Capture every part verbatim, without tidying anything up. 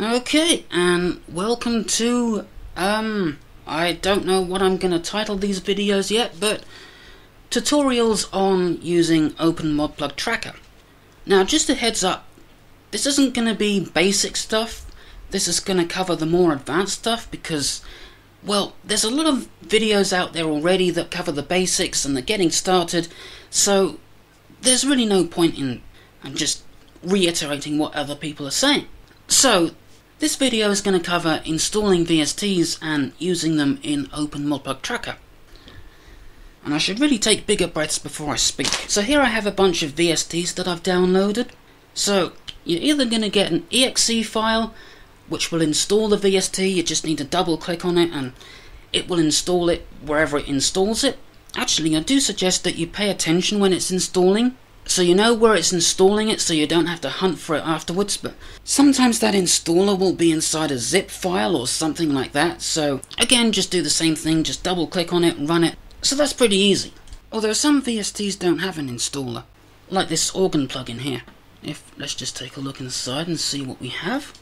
Okay, and welcome to, um, I don't know what I'm going to title these videos yet, but tutorials on using Open ModPlug Tracker. Now, just a heads up, this isn't going to be basic stuff, this is going to cover the more advanced stuff because, well, there's a lot of videos out there already that cover the basics and the getting started, so there's really no point in I'm just reiterating what other people are saying. So, this video is going to cover installing V S Ts and using them in Open ModPlug Tracker. And I should really take bigger breaths before I speak. So here I have a bunch of V S Ts that I've downloaded. So you're either going to get an exe file, which will install the V S T, you just need to double click on it and it will install it wherever it installs it. Actually, I do suggest that you pay attention when it's installing, so you know where it's installing it so you don't have to hunt for it afterwards, but sometimes that installer will be inside a zip file or something like that, so again just do the same thing, just double click on it and run it. So that's pretty easy. Although some V S Ts don't have an installer, like this organ plugin here. If let's just take a look inside and see what we have.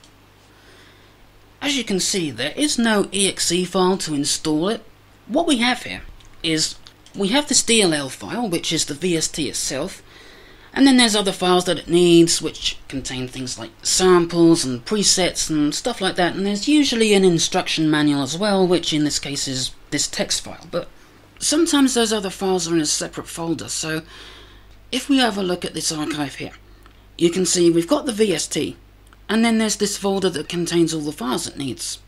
As you can see, there is no exe file to install it. What we have here is we have this D L L file, which is the V S T itself, and then there's other files that it needs which contain things like samples and presets and stuff like that, and there's usually an instruction manual as well, which in this case is this text file, but sometimes those other files are in a separate folder. So if we have a look at this archive here, you can see we've got the V S T, and then there's this folder that contains all the files it needs.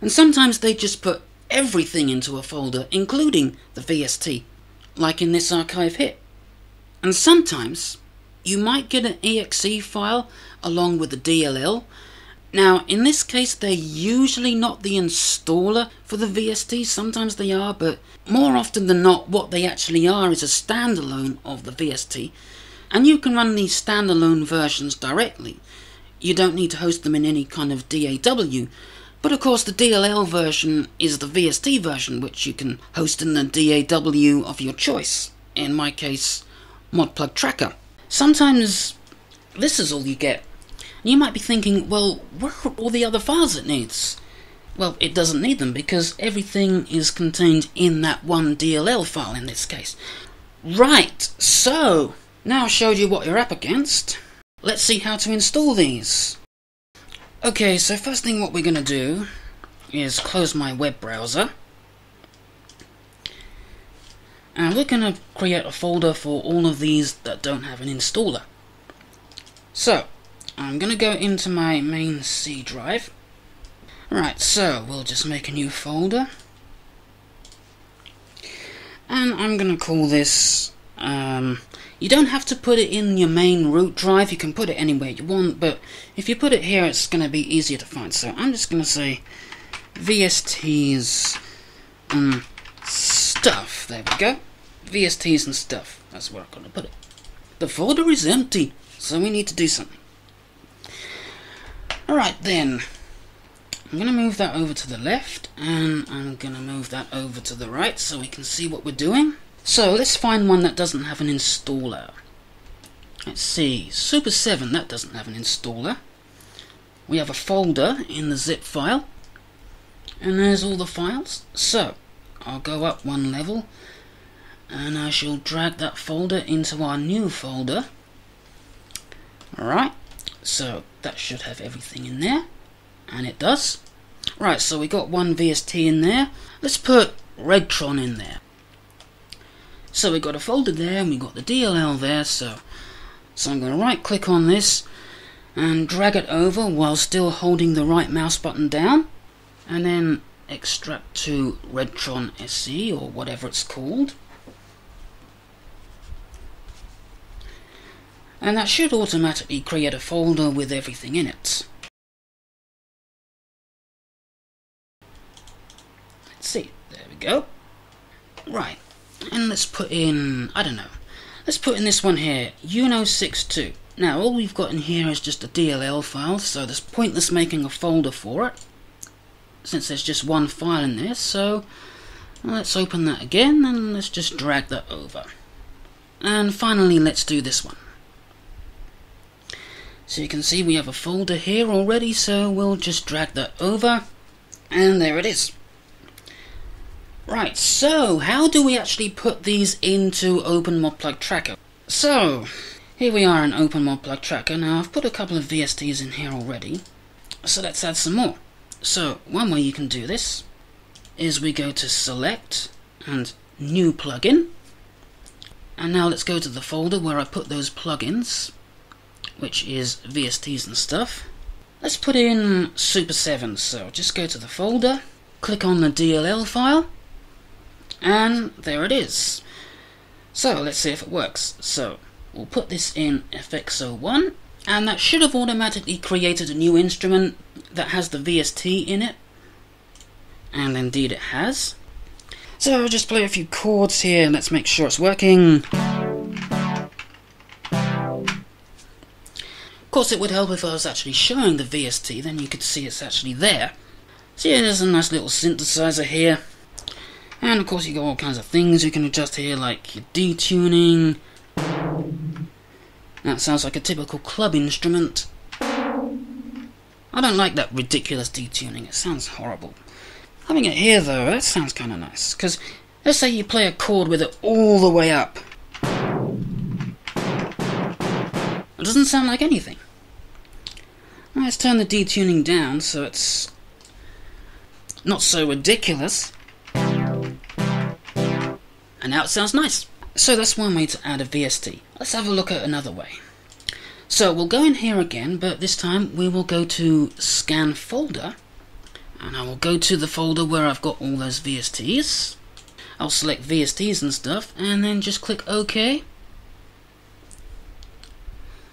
And sometimes they just put everything into a folder, including the V S T, like in this archive here. And sometimes you might get an exe file along with the D L L. Now in this case they're usually not the installer for the V S T, sometimes they are, but more often than not what they actually are is a standalone of the V S T, and you can run these standalone versions directly. You don't need to host them in any kind of D A W, but of course the D L L version is the V S T version, which you can host in the D A W of your choice, in my case ModPlug Tracker. Sometimes this is all you get. You might be thinking, well, where are all the other files it needs? Well, it doesn't need them because everything is contained in that one D L L file in this case. Right, so now I've showed you what you're up against. Let's see how to install these. Okay, so first thing what we're going to do is close my web browser. And we're going to create a folder for all of these that don't have an installer. So, I'm going to go into my main C drive. Right, so we'll just make a new folder. And I'm going to call this... Um, you don't have to put it in your main root drive, you can put it anywhere you want, but if you put it here it's going to be easier to find. So I'm just going to say V S Ts and stuff. There we go. V S Ts and stuff. That's where I'm going to put it. The folder is empty, so we need to do something. Alright then, I'm going to move that over to the left, and I'm going to move that over to the right so we can see what we're doing. So let's find one that doesn't have an installer. Let's see, Super seven, that doesn't have an installer. We have a folder in the zip file, and there's all the files. So, I'll go up one level, and I shall drag that folder into our new folder. Alright. So that should have everything in there, and it does. Right, so we got one V S T in there. Let's put Redtron in there. So we got a folder there, and we got the D L L there. So, so I'm going to right-click on this and drag it over while still holding the right mouse button down, and then extract to Redtron S E or whatever it's called. And that should automatically create a folder with everything in it. Let's see, there we go. Right, and let's put in, I don't know, let's put in this one here, U N O sixty-two. Now all we've got in here is just a D L L file, so there's pointless making a folder for it, since there's just one file in there, so let's open that again, and let's just drag that over. And finally, let's do this one. So you can see we have a folder here already, so we'll just drag that over, and there it is. Right, so how do we actually put these into Open ModPlug Tracker? So here we are in Open ModPlug Tracker. Now I've put a couple of V S Ts in here already, so let's add some more. So one way you can do this is we go to Select and New Plugin, and now let's go to the folder where I put those plugins, which is V S Ts and stuff. Let's put in Super seven, so just go to the folder, click on the D L L file, and there it is. So let's see if it works. So we'll put this in F X zero one, and that should have automatically created a new instrument that has the V S T in it, and indeed it has. So I'll just play a few chords here and let's make sure it's working. Of course, it would help if I was actually showing the V S T, then you could see it's actually there. So yeah, there's a nice little synthesizer here. And of course you got all kinds of things you can adjust here, like your detuning. That sounds like a typical club instrument. I don't like that ridiculous detuning, it sounds horrible. Having it here though, that sounds kind of nice, because let's say you play a chord with it all the way up. It doesn't sound like anything. Now let's turn the detuning down so it's not so ridiculous. And now it sounds nice. So that's one way to add a V S T. Let's have a look at another way. So we'll go in here again, but this time we will go to Scan Folder, and I will go to the folder where I've got all those V S Ts. I'll select V S Ts and stuff, and then just click OK.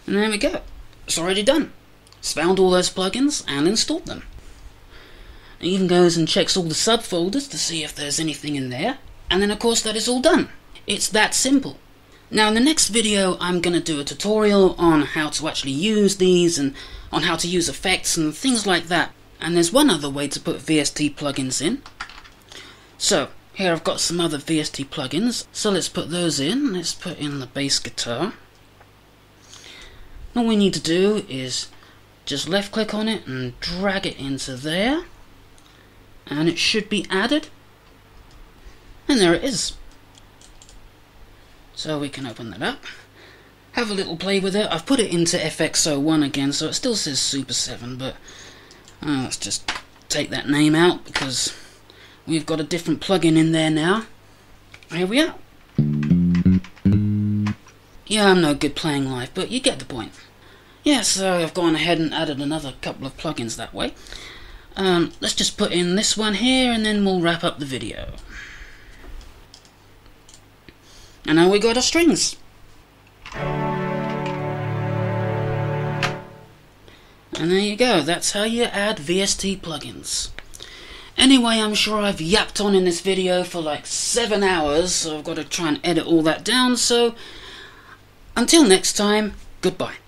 And there we go. It's already done. It's found all those plugins and installed them. It even goes and checks all the subfolders to see if there's anything in there. And then of course that is all done. It's that simple. Now in the next video I'm going to do a tutorial on how to actually use these and on how to use effects and things like that. And there's one other way to put V S T plugins in. So here I've got some other V S T plugins. So let's put those in. Let's put in the bass guitar. All we need to do is just left click on it and drag it into there. And it should be added. And there it is. So we can open that up, have a little play with it. I've put it into F X zero one again, so it still says Super seven, but uh, let's just take that name out because we've got a different plugin in there now. Here we are. Yeah, I'm no good playing live, but you get the point. Yeah, so I've gone ahead and added another couple of plugins that way. Um, let's just put in this one here, and then we'll wrap up the video. And now we got our strings. And there you go, that's how you add V S T plugins. Anyway, I'm sure I've yapped on in this video for like seven hours, so I've got to try and edit all that down, so until next time, goodbye.